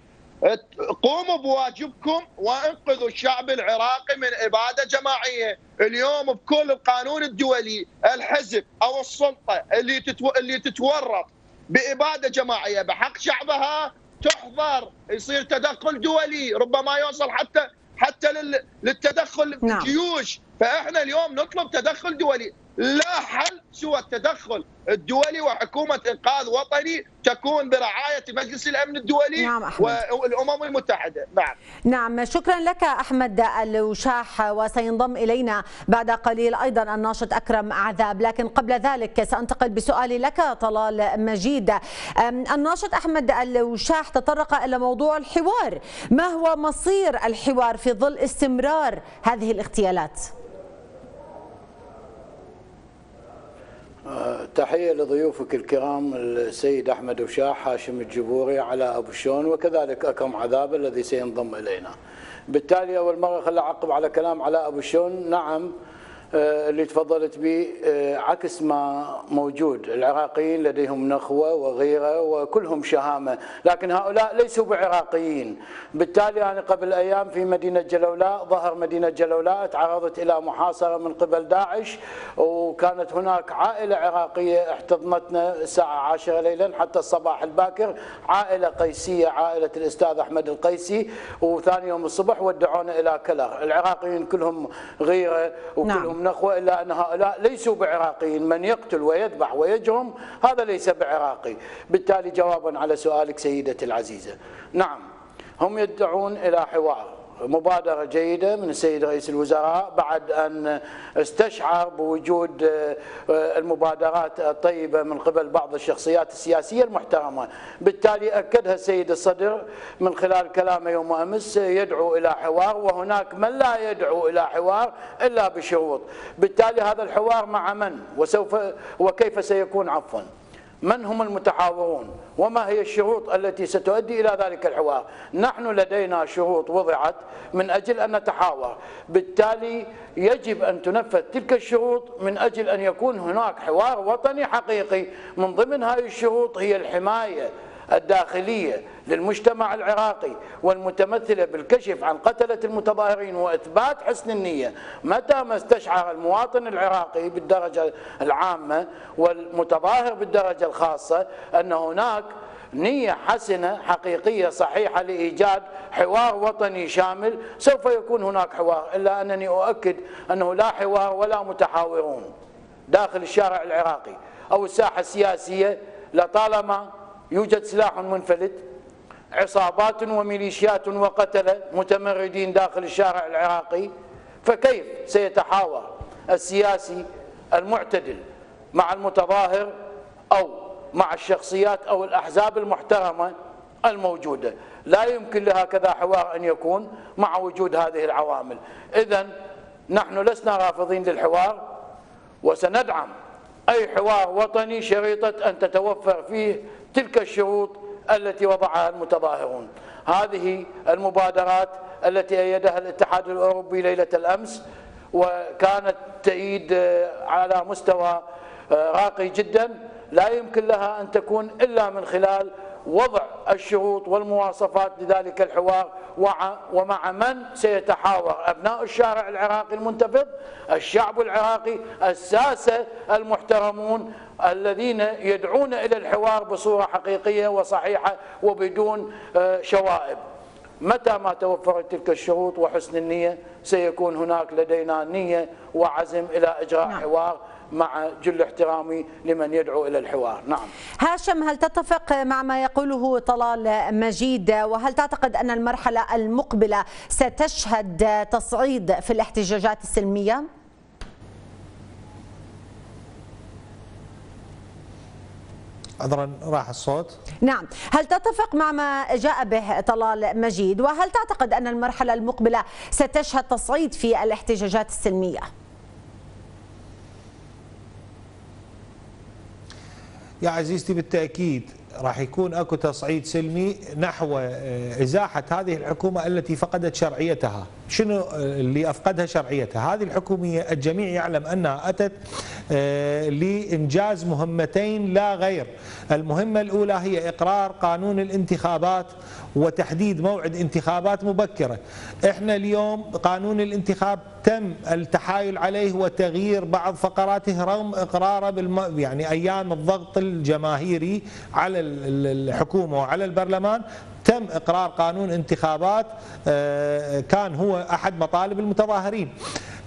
قوموا بواجبكم وانقذوا الشعب العراقي من اباده جماعيه. اليوم بكل القانون الدولي الحزب او السلطه اللي اللي تتورط باباده جماعيه بحق شعبها تحظر، يصير تدخل دولي، ربما يوصل حتى حتى للتدخل في الجيوش. فاحنا اليوم نطلب تدخل دولي، لا حل سوى التدخل الدولي وحكومه انقاذ وطني تكون برعايه مجلس الامن الدولي نعم والامم المتحده. نعم نعم شكرا لك احمد الوشاح، وسينضم الينا بعد قليل ايضا الناشط اكرم عذاب، لكن قبل ذلك سانتقل بسؤالي لك طلال مجيد. الناشط احمد الوشاح تطرق الى موضوع الحوار، ما هو مصير الحوار في ظل استمرار هذه الاغتيالات؟ تحية لضيوفك الكرام السيد أحمد الوشاح، هاشم الجبوري، علاء أبو شون، وكذلك أكرم عذاب الذي سينضم إلينا. بالتالي أول مرة خل أعقب على كلام علاء أبو شون. نعم اللي تفضلت به عكس ما موجود. العراقيين لديهم نخوة وغيرة وكلهم شهامة، لكن هؤلاء ليسوا بعراقيين. بالتالي أنا قبل أيام في مدينة جلولاء، ظهر مدينة جلولاء تعرضت إلى محاصرة من قبل داعش، وكانت هناك عائلة عراقية احتضنتنا الساعة عشرة ليلا حتى الصباح الباكر، عائلة قيسية، عائلة الأستاذ أحمد القيسي، وثاني يوم الصبح ودعونا إلى كلر. العراقيين كلهم غيرة وكلهم نخوة، إلا أن هؤلاء ليسوا بعراقيين. من يقتل ويذبح ويجرم هذا ليس بعراقي. بالتالي جوابا على سؤالك سيدتي العزيزة، نعم هم يدعون إلى حوار. مبادرة جيدة من السيد رئيس الوزراء بعد أن استشعر بوجود المبادرات الطيبة من قبل بعض الشخصيات السياسية المحترمة. بالتالي أكدها السيد الصدر من خلال كلامه يوم أمس، يدعو إلى حوار، وهناك من لا يدعو إلى حوار إلا بشروط. بالتالي هذا الحوار مع من وسوف وكيف سيكون؟ عفوا، من هم المتحاورون وما هي الشروط التي ستؤدي إلى ذلك الحوار؟ نحن لدينا شروط وضعت من أجل أن نتحاور، بالتالي يجب أن تنفذ تلك الشروط من أجل أن يكون هناك حوار وطني حقيقي. من ضمن هذه الشروط هي الحماية الداخلية للمجتمع العراقي، والمتمثلة بالكشف عن قتلة المتظاهرين وإثبات حسن النية. متى ما استشعر المواطن العراقي بالدرجة العامة والمتظاهر بالدرجة الخاصة أن هناك نية حسنة حقيقية صحيحة لإيجاد حوار وطني شامل، سوف يكون هناك حوار. إلا أنني أؤكد أنه لا حوار ولا متحاورون داخل الشارع العراقي أو الساحة السياسية. لطالما يوجد سلاح منفلت، عصابات وميليشيات وقتلة متمردين داخل الشارع العراقي، فكيف سيتحاور السياسي المعتدل مع المتظاهر أو مع الشخصيات أو الأحزاب المحترمة الموجودة؟ لا يمكن لهكذا حوار أن يكون مع وجود هذه العوامل. إذن نحن لسنا رافضين للحوار، وسندعم أي حوار وطني شريطة أن تتوفر فيه تلك الشروط التي وضعها المتظاهرون. هذه المبادرات التي أيدها الاتحاد الأوروبي ليلة الأمس، وكانت تأييد على مستوى راقي جدا، لا يمكن لها أن تكون إلا من خلال وضع الشروط والمواصفات لذلك الحوار، ومع من سيتحاور؟ أبناء الشارع العراقي المنتفض، الشعب العراقي، الساسة المحترمون الذين يدعون إلى الحوار بصورة حقيقية وصحيحة وبدون شوائب. متى ما توفرت تلك الشروط وحسن النية سيكون هناك لدينا نية وعزم إلى إجراء نعم. حوار مع جل احترامي لمن يدعو إلى الحوار. نعم هاشم، هل تتفق مع ما يقوله طلال مجيد؟ وهل تعتقد أن المرحلة المقبلة ستشهد تصعيد في الاحتجاجات السلمية؟ عذرا راح الصوت. نعم، هل تتفق مع ما جاء به طلال مجيد؟ وهل تعتقد أن المرحلة المقبلة ستشهد تصعيد في الاحتجاجات السلمية؟ يا عزيزتي بالتأكيد راح يكون أكو تصعيد سلمي نحو إزاحة هذه الحكومة التي فقدت شرعيتها. شنو اللي أفقدها شرعيتها؟ هذه الحكومية الجميع يعلم أنها أتت لإنجاز مهمتين لا غير. المهمة الأولى هي إقرار قانون الانتخابات وتحديد موعد انتخابات مبكرة. إحنا اليوم قانون الانتخاب تم التحايل عليه وتغيير بعض فقراته رغم إقراره بالم... يعني أيام الضغط الجماهيري على الحكومة وعلى البرلمان تم إقرار قانون انتخابات كان هو أحد مطالب المتظاهرين.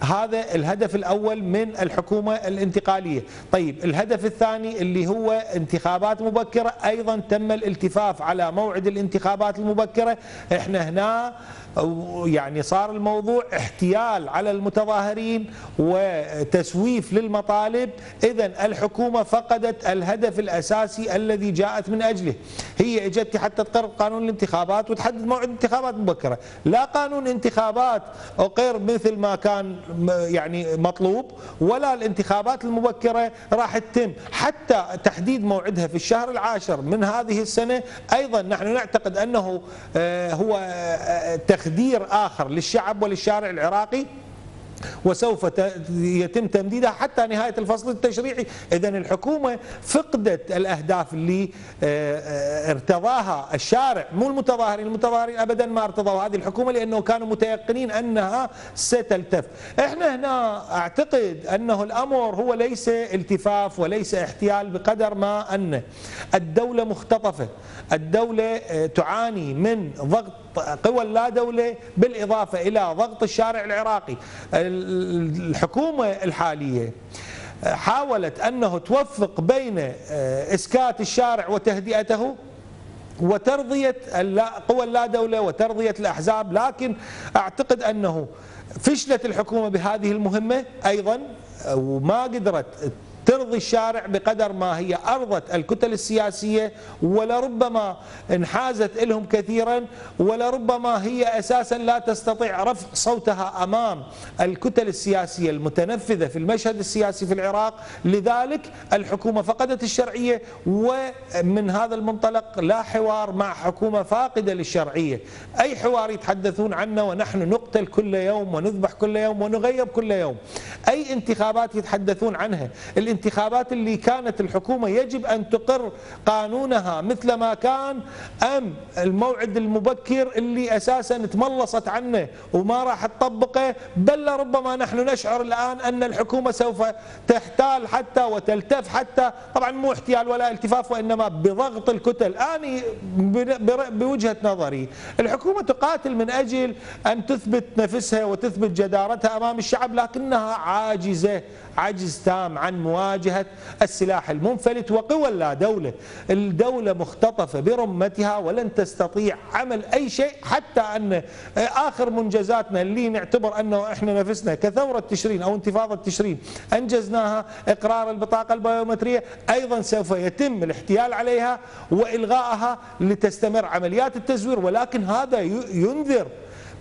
هذا الهدف الأول من الحكومة الانتقالية. طيب الهدف الثاني اللي هو انتخابات مبكرة، أيضا تم الالتفاف على موعد الانتخابات المبكرة. احنا هنا يعني صار الموضوع احتيال على المتظاهرين وتسويف للمطالب. إذن الحكومة فقدت الهدف الأساسي الذي جاءت من أجله. هي اجت حتى تقرر قانون الانتخابات وتحدد موعد انتخابات مبكرة، لا قانون انتخابات أقر مثل ما كان يعني مطلوب، ولا الانتخابات المبكرة راح تتم حتى تحديد موعدها في الشهر العاشر من هذه السنة. أيضا نحن نعتقد أنه هو تخدير آخر للشعب وللشارع العراقي، وسوف يتم تمديدها حتى نهاية الفصل التشريعي. إذن الحكومة فقدت الأهداف اللي ارتضاها الشارع، مو المتظاهرين. المتظاهرين أبدا ما ارتضوا هذه الحكومة لأنه كانوا متيقنين أنها ستلتف. احنا هنا أعتقد أنه الأمر هو ليس التفاف وليس احتيال بقدر ما أن الدولة مختطفة. الدولة تعاني من ضغط قوى اللا دولة بالإضافة إلى ضغط الشارع العراقي. الحكومة الحالية حاولت أنه توفق بين إسكات الشارع وتهدئته وترضية قوى اللا دولة وترضية الأحزاب، لكن أعتقد أنه فشلت الحكومة بهذه المهمة أيضا وما قدرت ترضي الشارع بقدر ما هي أرضت الكتل السياسية، ولربما انحازت لهم كثيرا، ولربما هي أساسا لا تستطيع رفع صوتها أمام الكتل السياسية المتنفذة في المشهد السياسي في العراق. لذلك الحكومة فقدت الشرعية، ومن هذا المنطلق لا حوار مع حكومة فاقدة للشرعية. أي حوار يتحدثون عنه ونحن نقتل كل يوم ونذبح كل يوم ونغير كل يوم، أي انتخابات يتحدثون عنها، الانتخابات اللي كانت الحكومة يجب أن تقر قانونها مثل ما كان، أم الموعد المبكر اللي أساسا تملصت عنه وما راح تطبقه، بل ربما نحن نشعر الآن أن الحكومة سوف تحتال حتى وتلتف حتى، طبعا مو احتيال ولا التفاف وإنما بضغط الكتل. أنا بوجهة نظري الحكومة تقاتل من أجل أن تثبت نفسها وتثبت جدارتها أمام الشعب، لكنها عاجزة عجز تام عن مواجهة السلاح المنفلت وقوى اللا دولة. الدولة مختطفة برمتها ولن تستطيع عمل أي شيء، حتى أن آخر منجزاتنا اللي نعتبر أنه إحنا نفسنا كثورة تشرين أو انتفاضة تشرين أنجزناها، إقرار البطاقة البيومترية، أيضا سوف يتم الاحتيال عليها وإلغائها لتستمر عمليات التزوير. ولكن هذا ينذر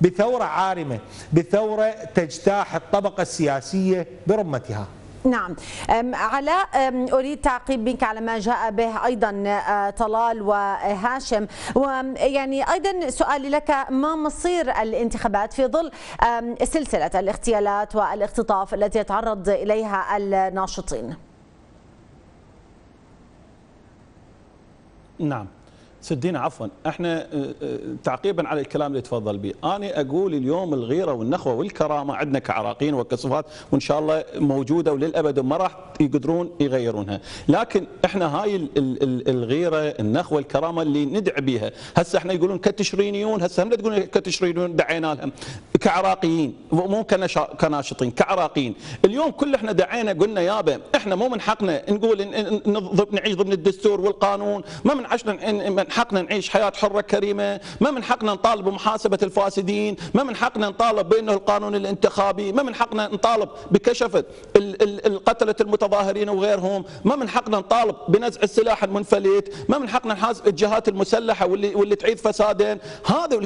بثورة عارمة، بثورة تجتاح الطبقة السياسية برمتها. نعم علاء، أريد تعقيب منك على ما جاء به أيضا طلال وهاشم، ويعني أيضا سؤالي لك، ما مصير الانتخابات في ظل سلسلة الاغتيالات والاختطاف التي يتعرض إليها الناشطين؟ نعم سدينا، عفوا، احنا تعقيبا على الكلام اللي تفضل به، انا اقول اليوم الغيره والنخوه والكرامه عندنا كعراقيين وكصفات، وان شاء الله موجوده وللابد وما راح يقدرون يغيرونها، لكن احنا هاي الغيره النخوه الكرامه اللي ندعي بها، هسه احنا يقولون كتشرينيون، هسه هم لا تقولون كتشرينيون، دعينا لهم كعراقيين مو كناشطين، كعراقيين، اليوم كل احنا دعينا قلنا يابا احنا مو من حقنا نقول نعيش ضمن الدستور والقانون، ما من عشنا من حقنا نعيش حياة حرة كريمة، ما من حقنا نطالب بمحاسبة الفاسدين، ما من حقنا نطالب بأنه القانون الانتخابي، ما من حقنا نطالب بكشف قتلة المتظاهرين وغيرهم، ما من حقنا نطالب بنزع السلاح المنفلت، ما من حقنا نحاسب الجهات المسلحة واللي واللي تعيد فسادين. هذه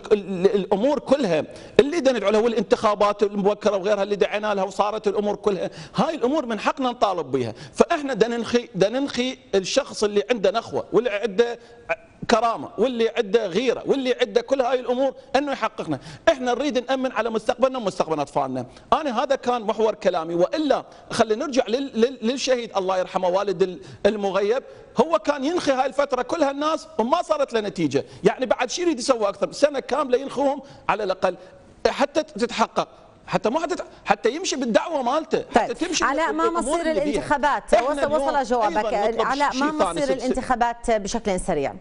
الأمور كلها اللي ندعو لها والانتخابات المبكرة وغيرها اللي دعينا لها وصارت الأمور كلها، هاي الأمور من حقنا نطالب بها. فإحنا دننخي دننخي الشخص اللي عنده نخوة واللي عنده كرامه واللي عنده غيره واللي عنده كل هاي الامور انه يحققنا، احنا نريد نامن على مستقبلنا ومستقبل اطفالنا، انا هذا كان محور كلامي، والا خلينا نرجع للشهيد الله يرحمه والد المغيب، هو كان ينخي هاي الفتره كلها الناس وما صارت له نتيجه، يعني بعد شو يريد يسوي اكثر؟ سنه كامله ينخوهم على الاقل حتى تتحقق، حتى ما حتى حتى يمشي بالدعوه مالته، طيب. حتى تمشي علاء، ما مصير الانتخابات؟ وصل وصل جوابك علاء، ما مصير الانتخابات بشكل سريع؟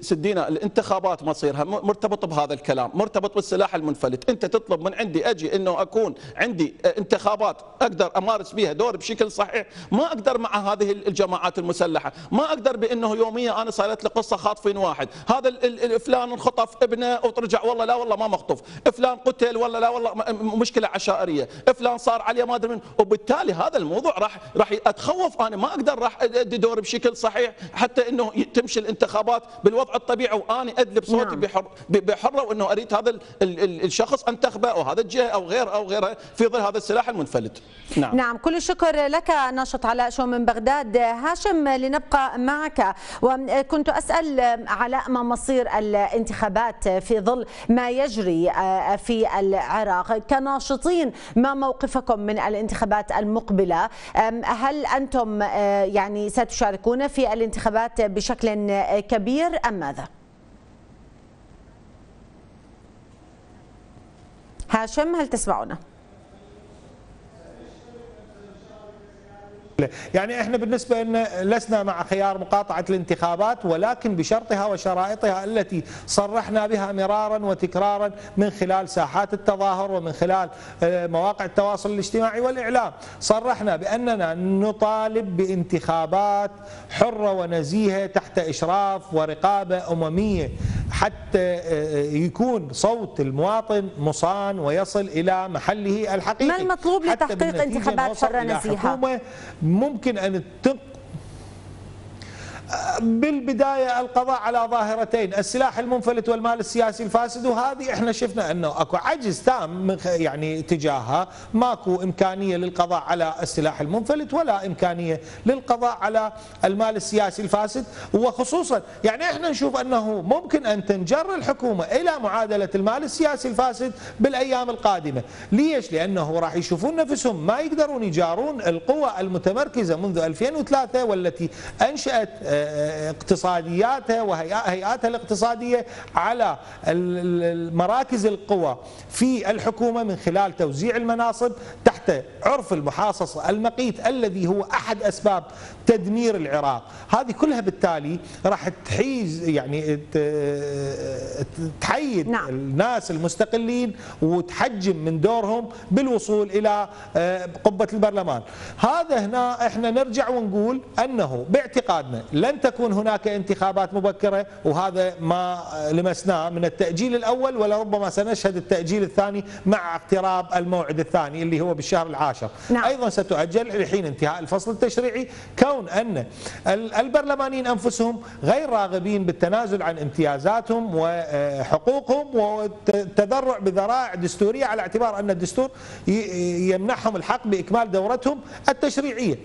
سدينا الانتخابات مصيرها مرتبط بهذا الكلام، مرتبط بالسلاح المنفلت. انت تطلب من عندي اجي انه اكون عندي انتخابات اقدر امارس بها دور بشكل صحيح، ما اقدر مع هذه الجماعات المسلحه، ما اقدر بانه يوميا انا صارت لي قصه خاطفين واحد، هذا فلان انخطف ابنه وترجع والله لا والله ما مخطوف، فلان قتل والله لا والله مشكله عشائريه، فلان صار عليه ما ادري من، وبالتالي هذا الموضوع راح راح اتخوف انا، ما اقدر راح ادي دور بشكل صحيح حتى انه تمشي الانتخابات بالوضع الطبيعي واني ادلب صوتي نعم. بحر بحره، وانه اريد هذا الشخص انتخبه او هذا الجهه او غيره او غيره في ظل هذا السلاح المنفلت. نعم نعم كل الشكر لك ناشط علاء شون من بغداد. هاشم لنبقى معك، وكنت اسال علاء ما مصير الانتخابات في ظل ما يجري في العراق، كناشطين ما موقفكم من الانتخابات المقبله؟ هل انتم يعني ستشاركون في الانتخابات بشكل كبير أم ماذا؟ هاشم هل تسمعونا؟ يعني احنا بالنسبه لنا لسنا مع خيار مقاطعه الانتخابات، ولكن بشرطها وشرائطها التي صرحنا بها مرارا وتكرارا من خلال ساحات التظاهر ومن خلال مواقع التواصل الاجتماعي والاعلام. صرحنا باننا نطالب بانتخابات حره ونزيهه تحت اشراف ورقابه امميه، حتى يكون صوت المواطن مصان ويصل الى محله الحقيقي. ما المطلوب لتحقيق انتخابات حره نزيهه؟ ممكن أن تق... بالبداية القضاء على ظاهرتين، السلاح المنفلت والمال السياسي الفاسد، وهذه احنا شفنا انه اكو عجز تام يعني تجاهها، ماكو امكانية للقضاء على السلاح المنفلت ولا امكانية للقضاء على المال السياسي الفاسد، وخصوصا يعني احنا نشوف انه ممكن ان تنجر الحكومة الى معادلة المال السياسي الفاسد بالايام القادمة. ليش؟ لانه راح يشوفون نفسهم ما يقدرون يجارون القوى المتمركزة منذ ألفين وثلاثة والتي انشأت اقتصادياتها وهيئاتها الاقتصادية على مراكز القوى في الحكومة من خلال توزيع المناصب تحت عرف المحاصصة المقيت الذي هو أحد أسباب تدمير العراق. هذه كلها بالتالي راح تحيز يعني تحيد نعم. الناس المستقلين وتحجم من دورهم بالوصول إلى قبة البرلمان. هذا هنا احنا نرجع ونقول أنه باعتقادنا لن تكون هناك انتخابات مبكرة، وهذا ما لمسناه من التأجيل الأول، ولربما سنشهد التأجيل الثاني مع اقتراب الموعد الثاني اللي هو بالشهر العاشر. نعم. أيضا ستؤجل لحين انتهاء الفصل التشريعي، كون أن البرلمانيين أنفسهم غير راغبين بالتنازل عن امتيازاتهم وحقوقهم والتذرع بذرائع دستورية، على اعتبار أن الدستور يمنحهم الحق بإكمال دورتهم التشريعية.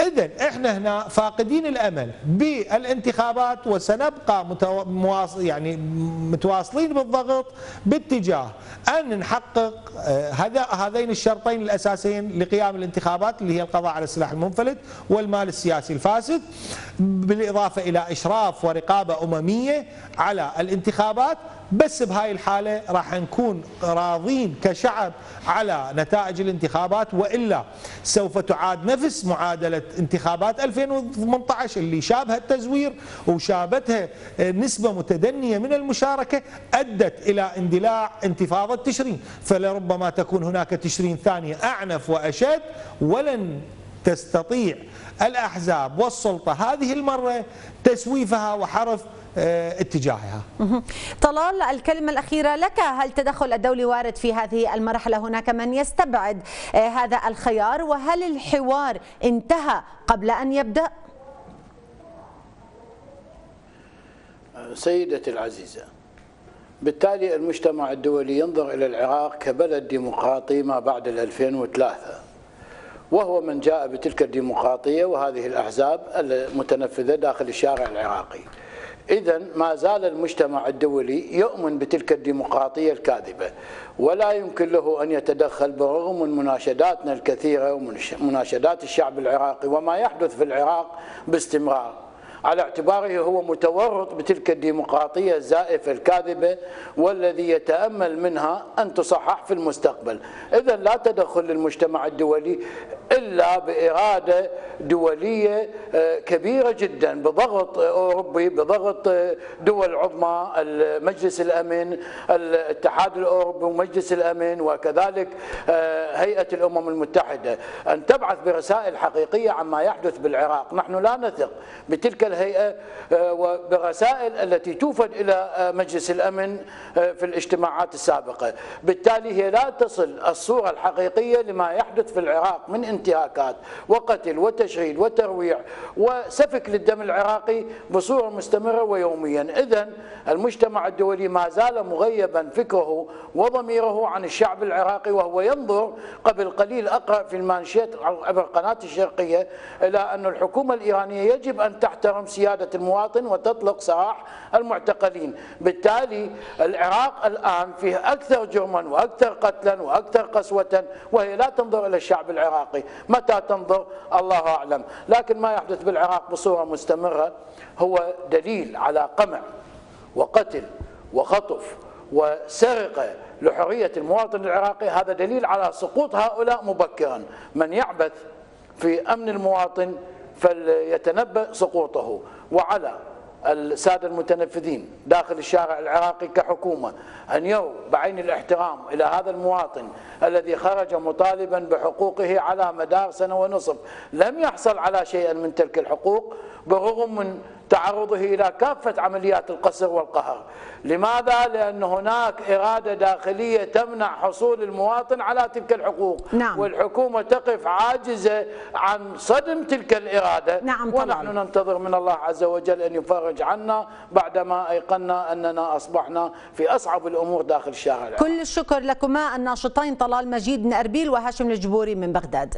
إذن احنا هنا فاقدين الأمل بالانتخابات، وسنبقى يعني متواصلين بالضغط باتجاه أن نحقق هذين الشرطين الأساسيين لقيام الانتخابات اللي هي القضاء على السلاح المنفلت والمال السياسي الفاسد، بالإضافة إلى إشراف ورقابة أممية على الانتخابات. بس بهاي الحالة راح نكون راضين كشعب على نتائج الانتخابات، وإلا سوف تعاد نفس معادلة انتخابات ألفين وثمانية عشر اللي شابها التزوير وشابتها نسبة متدنية من المشاركة أدت إلى اندلاع انتفاضة تشرين، فلربما تكون هناك تشرين ثانية أعنف وأشد، ولن تستطيع الأحزاب والسلطة هذه المرة تسويفها وحرف اتجاهها. طلال، الكلمة الأخيرة لك. هل التدخل الدولي وارد في هذه المرحلة؟ هناك من يستبعد هذا الخيار، وهل الحوار انتهى قبل أن يبدأ؟ سيدتي العزيزة، بالتالي المجتمع الدولي ينظر إلى العراق كبلد ديمقراطي ما بعد ألفين وثلاثة، وهو من جاء بتلك الديمقراطية وهذه الأحزاب المتنفذة داخل الشارع العراقي. إذن ما زال المجتمع الدولي يؤمن بتلك الديمقراطية الكاذبة، ولا يمكن له أن يتدخل برغم من مناشداتنا الكثيرة ومناشدات الشعب العراقي وما يحدث في العراق باستمرار، على اعتباره هو متورط بتلك الديمقراطية الزائفة الكاذبة والذي يتأمل منها أن تصحح في المستقبل. إذن لا تدخل للمجتمع الدولي إلا بإرادة دولية كبيرة جدا، بضغط أوروبي، بضغط دول عظمى، مجلس الأمن، الاتحاد الأوروبي ومجلس الأمن، وكذلك هيئة الأمم المتحدة، أن تبعث برسائل حقيقية عما يحدث بالعراق. نحن لا نثق بتلك الهيئة وبرسائل التي توفد إلى مجلس الأمن في الاجتماعات السابقة، بالتالي هي لا تصل الصورة الحقيقية لما يحدث في العراق من انتهاكات وقتل وتشغيل وترويع وسفك للدم العراقي بصورة مستمرة ويوميا. إذن المجتمع الدولي ما زال مغيبا فكره وضميره عن الشعب العراقي، وهو ينظر. قبل قليل أقرأ في المانشيت عبر قناة الشرقية إلى أن الحكومة الإيرانية يجب أن تحترم سيادة المواطن وتطلق سراح المعتقلين. بالتالي العراق الآن فيه أكثر جرما وأكثر قتلا وأكثر قسوة، وهي لا تنظر إلى الشعب العراقي. متى تنظر؟ الله أعلم. لكن ما يحدث بالعراق بصورة مستمرة هو دليل على قمع وقتل وخطف وسرقة لحرية المواطن العراقي. هذا دليل على سقوط هؤلاء مبكرا. من يعبث في أمن المواطن فليتنبأ سقوطه. وعلى السادة المتنفذين داخل الشارع العراقي كحكومة أن يروا بعين الاحترام إلى هذا المواطن الذي خرج مطالبا بحقوقه على مدار سنة ونصف لم يحصل على شيئا من تلك الحقوق برغم من تعرضه إلى كافة عمليات القصر والقهر. لماذا؟ لأن هناك إرادة داخلية تمنع حصول المواطن على تلك الحقوق. نعم. والحكومة تقف عاجزة عن صدم تلك الإرادة. نعم. ونحن طبعا ننتظر من الله عز وجل أن يفرج عنا بعدما أيقنا أننا أصبحنا في أصعب الأمور داخل الشارع. كل الشكر لكما الناشطين طلال مجيد من أربيل وهاشم الجبوري من بغداد.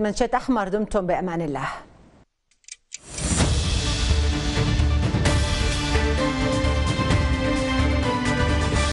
منشط أحمر، دمتم بأمان الله.